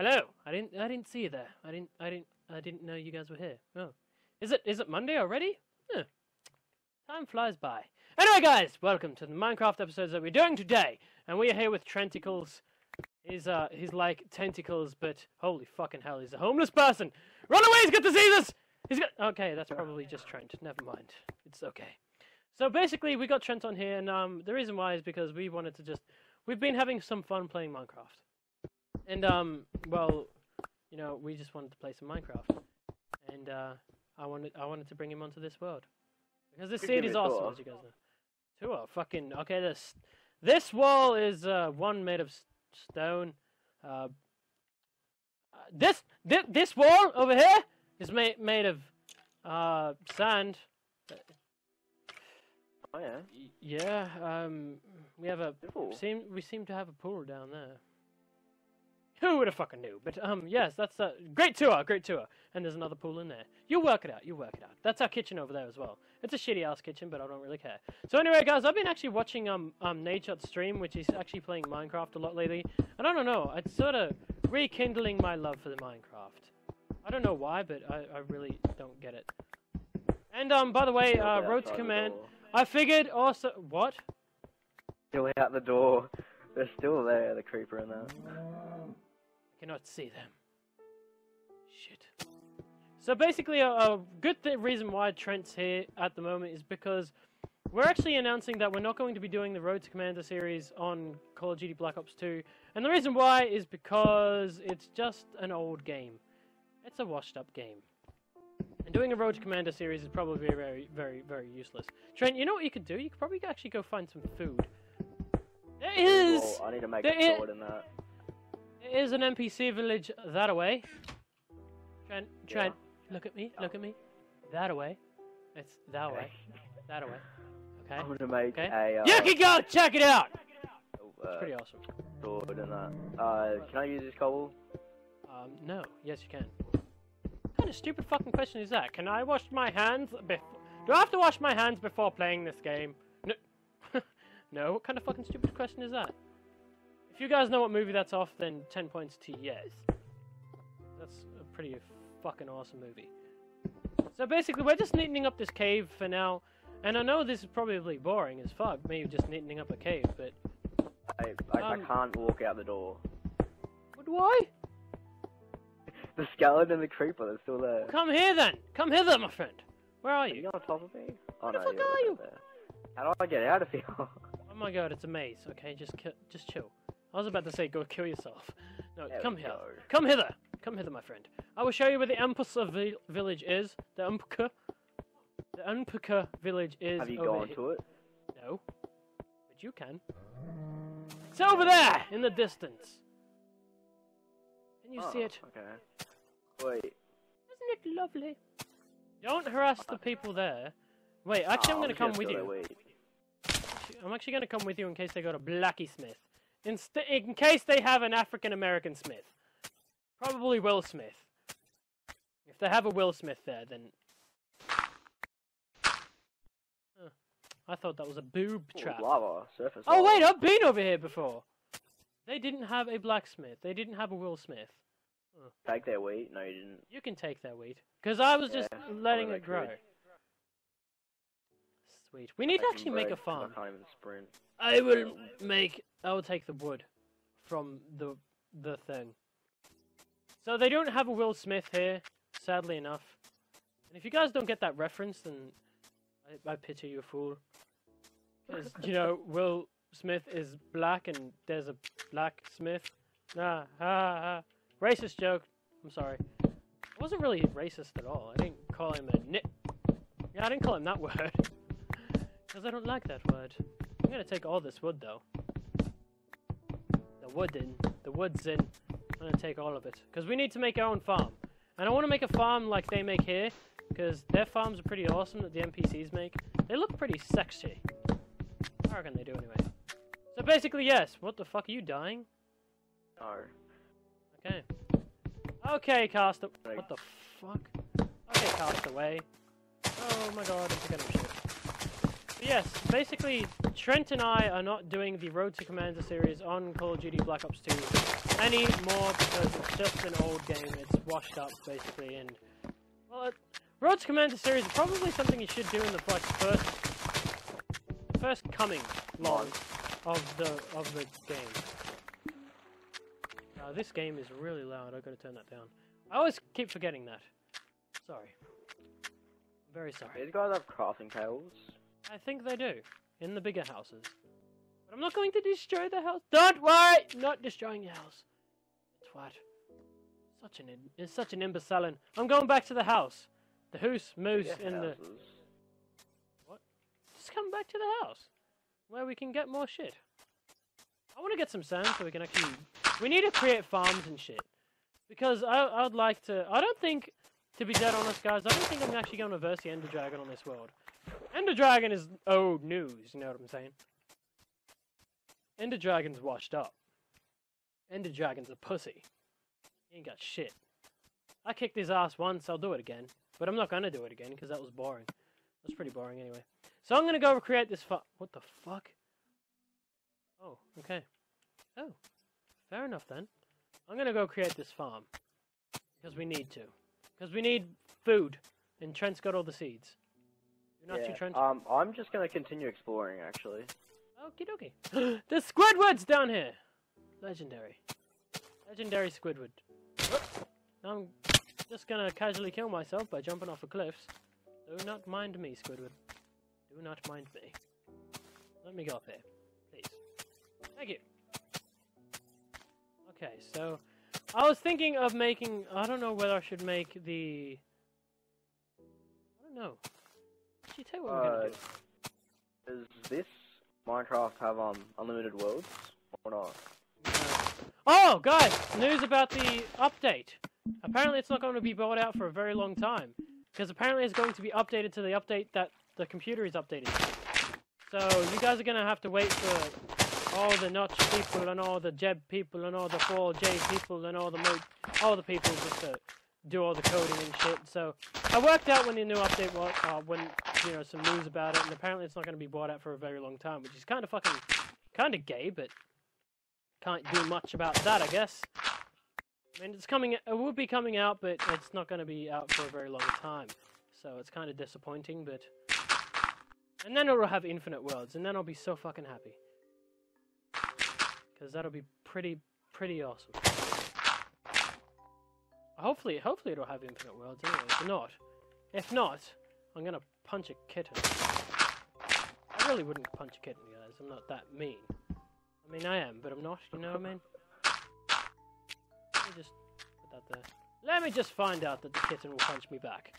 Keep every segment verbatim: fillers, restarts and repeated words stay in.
Hello. I didn't. I didn't see you there. I didn't. I didn't. I didn't know you guys were here. Oh, is it? Is it Monday already? Huh. Time flies by. Anyway, guys, welcome to the Minecraft episodes that we're doing today, and we are here with Trenticles. He's uh, he's like tentacles, but holy fucking hell, he's a homeless person. Run away! He's got diseases. He's got. Okay, that's probably just Trent. Never mind. It's okay. So basically, we got Trent on here, and um, the reason why is because we wanted to just. We've been having some fun playing Minecraft. And, um, well, you know, we just wanted to play some Minecraft. And, uh, I wanted I wanted to bring him onto this world. Because this seed is awesome, as you guys know. Two are fucking... Okay, this this wall is, uh, one made of stone. Uh, this, th this wall over here is ma made of, uh, sand. Oh, yeah? Yeah, um, we have a... Seem, we seem to have a pool down there. Who would have fucking knew? But, um, yes, that's a great tour, great tour. And there's another pool in there. You work it out, you work it out. That's our kitchen over there as well. It's a shitty-ass kitchen, but I don't really care. So anyway, guys, I've been actually watching, um, um, Nate's stream, which is actually playing Minecraft a lot lately. And I don't know, it's sort of rekindling my love for the Minecraft. I don't know why, but I, I really don't get it. And, um, by the way, uh, road to command, I figured also... What? Still out the door. They're still there, the creeper and that. Cannot see them. Shit. So basically, a, a good th reason why Trent's here at the moment is because we're actually announcing that we're not going to be doing the Road to Commander series on Call of Duty Black Ops two, and the reason why is because it's just an old game. It's a washed-up game, and doing a Road to Commander series is probably very, very, very useless. Trent, you know what you could do? You could probably actually go find some food. There is. Oh, I need to make a sword in that. Is an N P C village that away. Trent, Trent, yeah. Look at me, look at me. That away. It's that okay. Way. That away. Okay. I'm gonna make okay. a. Uh, you can go check it out. Uh, it's pretty awesome. Sword and that. Uh, can I use this cobble? Um, no. Yes, you can. What kind of stupid fucking question is that? Can I wash my hands before? Do I have to wash my hands before playing this game? No. No. What kind of fucking stupid question is that? If you guys know what movie that's off, then ten points to yes. That's a pretty fucking awesome movie. So basically, we're just neatening up this cave for now. And I know this is probably boring as fuck, me just neatening up a cave, but... I, I, um, I can't walk out the door. But why? The skeleton and the creeper, they're still there. Come here then! Come hither, my friend! Where are you? Are you on top of me? Where oh, the no, fuck are you? There. How do I get out of here? Oh my god, it's a maze. Okay, just just chill. I was about to say, go kill yourself. No, there come here. Go. Come hither. Come hither, my friend. I will show you where the Umpuka vi village is. The Umpuka. The Umpuka village is. Have you over gone here. To it? No. But you can. It's over there in the distance. Can you oh, see it? Okay. Wait. Isn't it lovely? Don't harass the people there. Wait, actually, oh, I'm going to come with you. Wait. I'm actually going to come with you in case they go to Blackysmith. In, st in case they have an African-American Smith. Probably Will Smith. If they have a Will Smith there, then... Huh. I thought that was a boob trap. Ooh, lava. Surface oh, lava. Wait, I've been over here before! They didn't have a blacksmith. They didn't have a Will Smith. Huh. Take their wheat? No, you didn't. You can take their wheat. Because I was yeah, just letting it grow. Good. Sweet. We need to actually break, make a farm. I, sprint. I will make... I will take the wood from the the thing. So they don't have a Will Smith here, sadly enough. And if you guys don't get that reference, then I, I pity you a fool. Because, you know, Will Smith is black and there's a blacksmith. Nah, ha, ha. Racist joke. I'm sorry. I wasn't really racist at all. I didn't call him a nit. Yeah, I didn't call him that word. Because I don't like that word. I'm going to take all this wood, though. The wood in. The wood's in. I'm going to take all of it. Because we need to make our own farm. And I want to make a farm like they make here. Because their farms are pretty awesome that the N P Cs make. They look pretty sexy. I reckon they do anyway. So basically, yes. What the fuck? Are you dying? No. Okay. Okay, cast... What the fuck? Okay, cast away. Oh my god, I'm forgetting shit. yes, basically, Trent and I are not doing the Road to Commander series on Call of Duty Black Ops two anymore because it's just an old game. It's washed up, basically, and... Well, it, Road to Commander series is probably something you should do in the like, first... First coming log of the, of the game. Uh, this game is really loud. I've got to turn that down. I always keep forgetting that. Sorry. Very sorry. These guys have crafting tables. I think they do. In the bigger houses. But I'm not going to destroy the house. Don't worry! Not destroying your house. Twat. Such an it's such an imbecile. I'm going back to the house. The hoose moose yes, in houses. the What? Just come back to the house. Where we can get more shit. I wanna get some sand so we can actually we need to create farms and shit. Because I I would like to I don't think to be dead honest guys, I don't think I'm actually going to verse the Ender Dragon on this world. Ender Dragon is old news, you know what I'm saying? Ender Dragon's washed up. Ender Dragon's a pussy. He ain't got shit. I kicked his ass once, I'll do it again. But I'm not going to do it again, because that was boring. That's pretty boring anyway. So I'm going to go recreate this fu- What the fuck? Oh, okay. Oh, fair enough then. I'm going to go create this farm. Because we need to. Because we need food, and Trent's got all the seeds. You're not yeah, too Trent? Um, I'm just gonna continue exploring, actually. Okie dokie. The Squidward's down here! Legendary. Legendary Squidward. I'm just gonna casually kill myself by jumping off of cliffs. Do not mind me, Squidward. Do not mind me. Let me go up here, please. Thank you. Okay, so... I was thinking of making... I don't know whether I should make the... I don't know. Actually, tell you what uh, we're going to do. Does this Minecraft have um unlimited worlds? Or not? No. Oh, guys! News about the update. Apparently it's not going to be brought out for a very long time. Because apparently it's going to be updated to the update that the computer is updated to. So, you guys are going to have to wait for... all the Notch people and all the Jeb people and all the four J people and all the mo all the people just to do all the coding and shit. So I worked out when the new update was, uh, when you know some news about it, and apparently it's not going to be bought out for a very long time, which is kind of fucking kind of gay, but can't do much about that, I guess. I mean, it's coming, it will be coming out, but it's not going to be out for a very long time, so it's kind of disappointing. But and then it'll have infinite worlds, and then I'll be so fucking happy. Because that'll be pretty, pretty awesome. Hopefully, hopefully it'll have infinite worlds anyway. If not, if not, I'm gonna punch a kitten. I really wouldn't punch a kitten, guys. I'm not that mean. I mean, I am, but I'm not, you know what I mean? Let me just put that there. Let me just find out that the kitten will punch me back.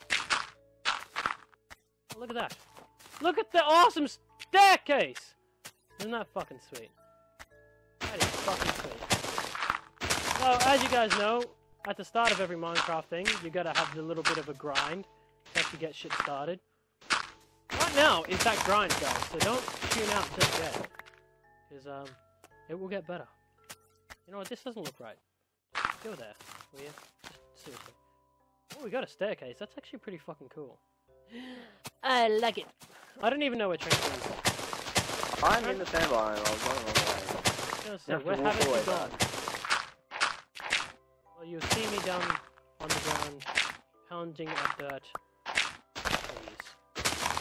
Oh, look at that. Look at the awesome staircase! Isn't that fucking sweet? That is fucking sweet. So, as you guys know, at the start of every Minecraft thing, you gotta have a little bit of a grind to actually get shit started. Right now is that grind, guys, so don't tune out just yet. Because, um, it will get better. You know what, this doesn't look right. Go there, will you? Just, seriously. Oh, we got a staircase, that's actually pretty fucking cool. I like it. I don't even know where Trenticles is. I'm in the sand line, I was going the wrong way. So where haven't you gone? Well, you see me down on the ground, pounding at dirt. Please.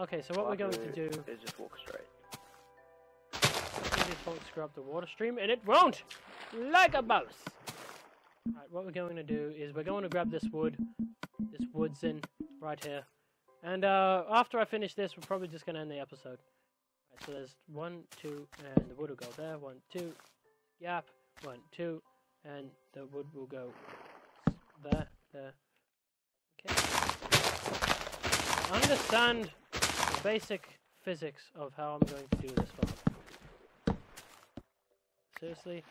Okay, so what we're going to do is just walk straight. It just won't screw up the water stream, and it won't! Like a mouse! Alright, what we're going to do is we're going to grab this wood, this woodsin, right here. And uh, after I finish this, we're probably just going to end the episode. So there's one, two, and the wood will go there, one, two, yap, one, two, and the wood will go there, there, okay. Understand the basic physics of how I'm going to do this one. Seriously?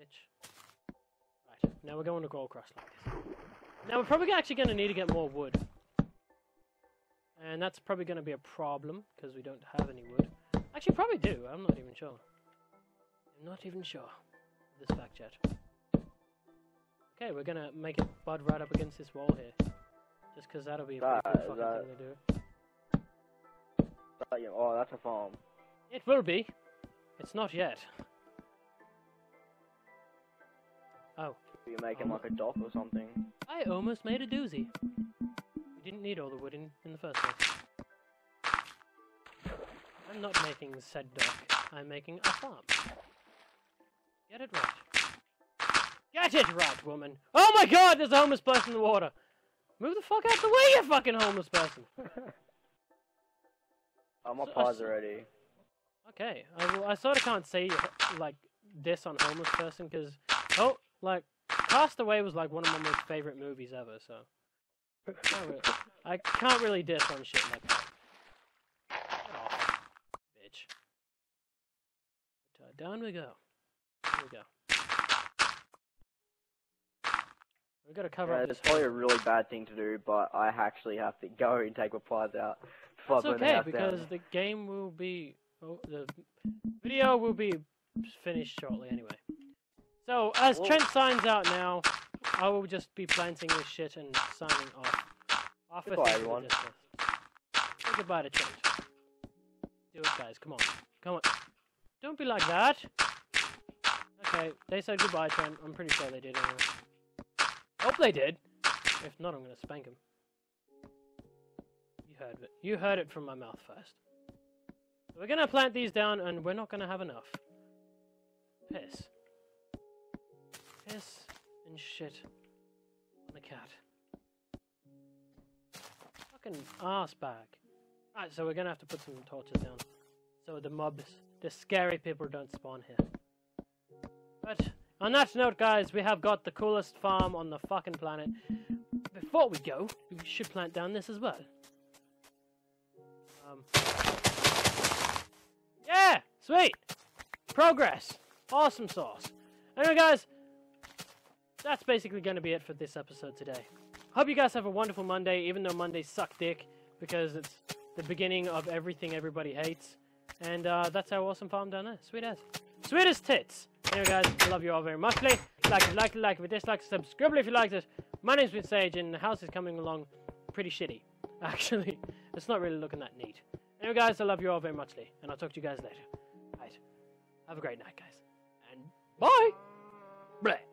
Bitch. Right, now we're going to go across like this. Now we're probably actually going to need to get more wood. And that's probably going to be a problem, because we don't have any wood. Actually, probably do. I'm not even sure. I'm not even sure of this fact yet. Okay, we're going to make it bud right up against this wall here. Just because that'll be a that, cool fucking that... thing to do. thought you. Oh, that's a farm. It will be. It's not yet. Oh. You make him like a dock or something. I almost made a doozy. We didn't need all the wood in, in the first place. I'm not making said dock. I'm making a farm. Get it right. Get it right, woman! Oh my god, there's a homeless person in the water! Move the fuck out of the way, you fucking homeless person! I'm on so, pause I, already. Okay, I, well, I sort of can't say, like, this on homeless person, because... Oh, like, Castaway was, like, one of my most favourite movies ever, so... Can't really, I can't really diss on shit like that. Get off, bitch. But, uh, down we go. Here we go. We've got to cover yeah, up this it's probably hole. A really bad thing to do, but I actually have to go and take my pliers out. That's okay, because down. The game will be... Oh, the video will be finished shortly anyway. So, as Whoa. Trent signs out now, I will just be planting this shit and signing off. off Goodbye, everyone. Say goodbye to Trent. Do it, guys. Come on. Come on. Don't be like that. Okay, they said goodbye, Trent. I'm pretty sure they did anyway. Hope they did. If not, I'm gonna spank him. You heard it. You heard it from my mouth first. So we're gonna plant these down, and we're not gonna have enough. Piss. Piss and shit on the cat. Fucking arse bag. Alright, so we're gonna have to put some torches down, so the mobs, the scary people, don't spawn here. But. On that note, guys, we have got the coolest farm on the fucking planet. Before we go, we should plant down this as well. Um. Yeah! Sweet! Progress! Awesome sauce. Anyway, guys, that's basically going to be it for this episode today. Hope you guys have a wonderful Monday, even though Mondays suck dick, because it's the beginning of everything everybody hates. And uh, that's our awesome farm down there. Sweet as. Sweet as tits! Anyway, guys, I love you all very much. Like if you like it, like if you dislike, subscribe if you liked it. My name's Pete Sage, and the house is coming along pretty shitty. Actually, it's not really looking that neat. Anyway, guys, I love you all very much, and I'll talk to you guys later. Right. Have a great night, guys. And bye! Bleh.